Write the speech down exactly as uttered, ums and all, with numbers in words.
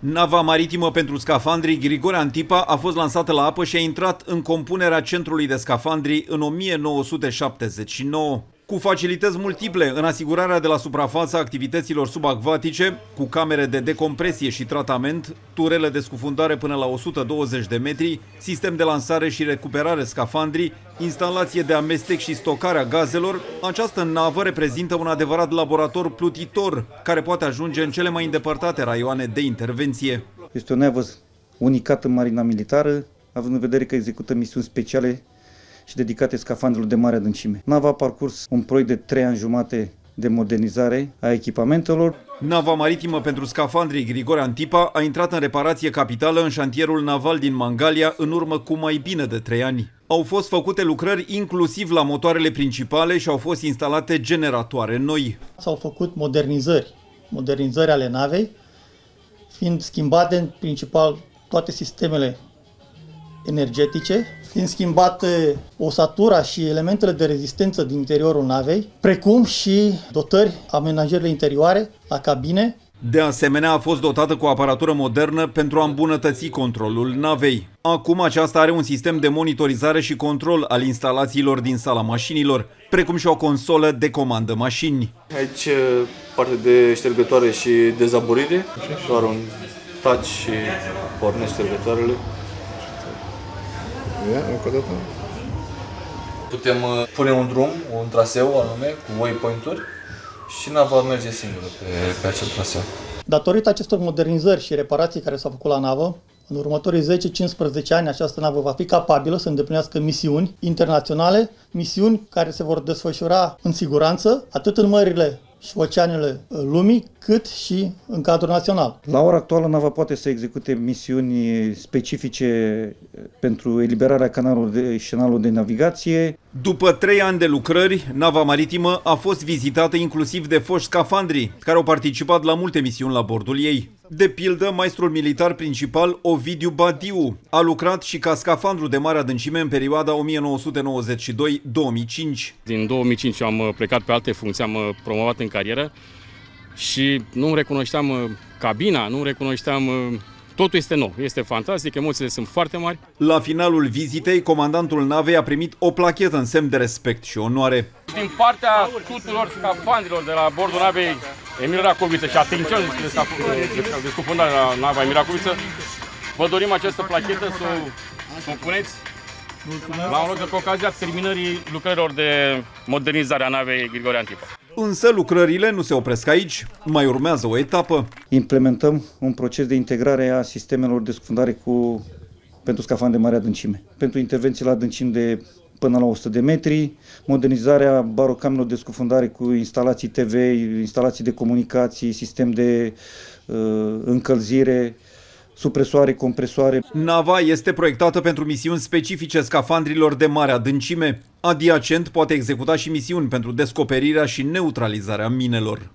Nava maritimă pentru scafandri Grigore Antipa a fost lansată la apă și a intrat în compunerea centrului de scafandri în o mie nouă sute șaptezeci și nouă. Cu facilități multiple în asigurarea de la suprafață activităților subacvatice, cu camere de decompresie și tratament, turele de scufundare până la o sută douăzeci de metri, sistem de lansare și recuperare scafandrii, instalație de amestec și stocarea gazelor, această navă reprezintă un adevărat laborator plutitor, care poate ajunge în cele mai îndepărtate raioane de intervenție. Este o navă unicată în marina militară, având în vedere că execută misiuni speciale și dedicate scafandrilor de mare adâncime. Nava a parcurs un proiect de trei ani jumate de modernizare a echipamentelor. Nava maritimă pentru scafandrii Grigore Antipa a intrat în reparație capitală în șantierul naval din Mangalia în urmă cu mai bine de trei ani. Au fost făcute lucrări inclusiv la motoarele principale și au fost instalate generatoare noi. S-au făcut modernizări, modernizări ale navei, fiind schimbate în principal toate sistemele energetice, fiind schimbate osatura și elementele de rezistență din interiorul navei, precum și dotări, amenajările interioare, la cabine. De asemenea, a fost dotată cu aparatură modernă pentru a îmbunătăți controlul navei. Acum aceasta are un sistem de monitorizare și control al instalațiilor din sala mașinilor, precum și o consolă de comandă mașini. Aici parte de ștergătoare și dezaburire, doar un taci și pornește ștergătoarele. Putem pune un drum, un traseu anume, cu waypoint-uri și nava merge singură pe, pe acel traseu. Datorită acestor modernizări și reparații care s-au făcut la navă, în următorii zece cincisprezece ani această navă va fi capabilă să îndeplinească misiuni internaționale, misiuni care se vor desfășura în siguranță, atât în mările și oceanele lumii, cât și în cadrul național. La ora actuală, nava poate să execute misiuni specifice pentru eliberarea canalului de, canalului de navigație. După trei ani de lucrări, nava maritimă a fost vizitată inclusiv de foști scafandri, care au participat la multe misiuni la bordul ei. De pildă, maestrul militar principal Ovidiu Badiu a lucrat și ca scafandru de mare adâncime în perioada o mie nouă sute nouăzeci și doi - două mii cinci. Din două mii cinci am plecat pe alte funcții, am promovat în carieră și nu recunoșteam cabina, nu recunoșteam... Totul este nou, este fantastic, emoțiile sunt foarte mari. La finalul vizitei, comandantul navei a primit o plachetă în semn de respect și onoare. Din partea tuturor scafandrilor de la bordul navei Emil Rakoviță și atențion de scufundare la nava Emil Rakoviță, vă dorim această plachetă să o puneți la un loc de ocazia terminării lucrărilor de modernizare a navei Grigore Antipa. Însă lucrările nu se opresc aici, mai urmează o etapă. Implementăm un proces de integrare a sistemelor de scufundare cu, pentru scafandre de mare adâncime. Pentru intervenții la adâncimi de până la o sută de metri, modernizarea barocamelor de scufundare cu instalații T V, instalații de comunicații, sistem de uh, încălzire, supresoare, compresoare. Nava este proiectată pentru misiuni specifice scafandrilor de mare adâncime. Adiacent poate executa și misiuni pentru descoperirea și neutralizarea minelor.